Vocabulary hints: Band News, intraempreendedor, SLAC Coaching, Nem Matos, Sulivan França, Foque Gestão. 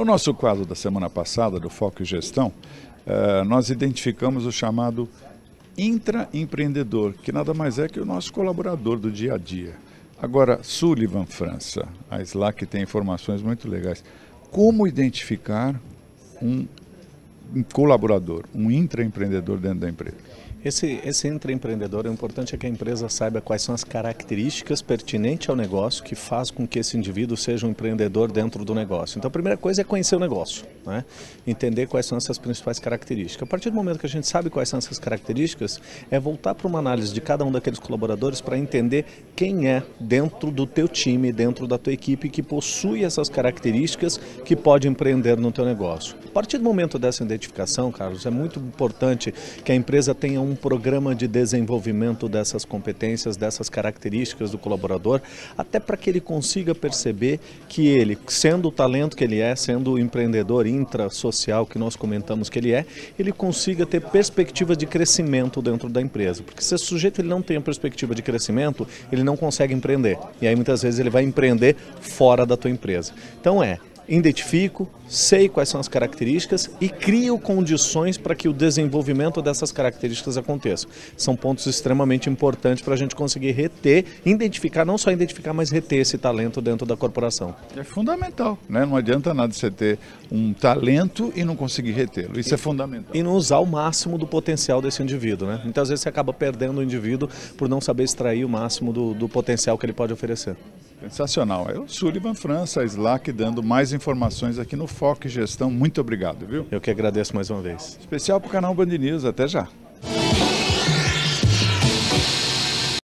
No nosso quadro da semana passada, do Foque Gestão, nós identificamos o chamado intraempreendedor, que nada mais é que o nosso colaborador do dia a dia. Agora, Sulivan França, a SLAC tem informações muito legais. Como identificar um colaborador, um intraempreendedor dentro da empresa? Esse intraempreendedor, o importante é que a empresa saiba quais são as características pertinentes ao negócio que faz com que esse indivíduo seja um empreendedor dentro do negócio. Então a primeira coisa é conhecer o negócio, né? Entender quais são essas principais características. A partir do momento que a gente sabe quais são essas características, é voltar para uma análise de cada um daqueles colaboradores para entender quem é dentro do teu time, dentro da tua equipe que possui essas características que pode empreender no teu negócio. A partir do momento dessa identificação, Carlos, é muito importante que a empresa tenha um programa de desenvolvimento dessas competências, dessas características do colaborador, até para que ele consiga perceber que ele, sendo o talento que ele é, sendo o empreendedor intrasocial que nós comentamos que ele é, ele consiga ter perspectiva de crescimento dentro da empresa. Porque se esse sujeito ele não tem a perspectiva de crescimento, ele não consegue empreender. E aí muitas vezes ele vai empreender fora da tua empresa. Então identifico, sei quais são as características e crio condições para que o desenvolvimento dessas características aconteça. São pontos extremamente importantes para a gente conseguir reter, identificar, não só identificar, mas reter esse talento dentro da corporação. É fundamental, né? Não adianta nada você ter um talento e não conseguir retê-lo, isso é fundamental. E não usar o máximo do potencial desse indivíduo, né? Muitas vezes você acaba perdendo o indivíduo por não saber extrair o máximo do potencial que ele pode oferecer. Sensacional. É o Sulivan França, a SLAC, dando mais informações aqui no Foque Gestão. Muito obrigado, viu? Eu que agradeço mais uma vez. Especial para o canal Band News. Até já.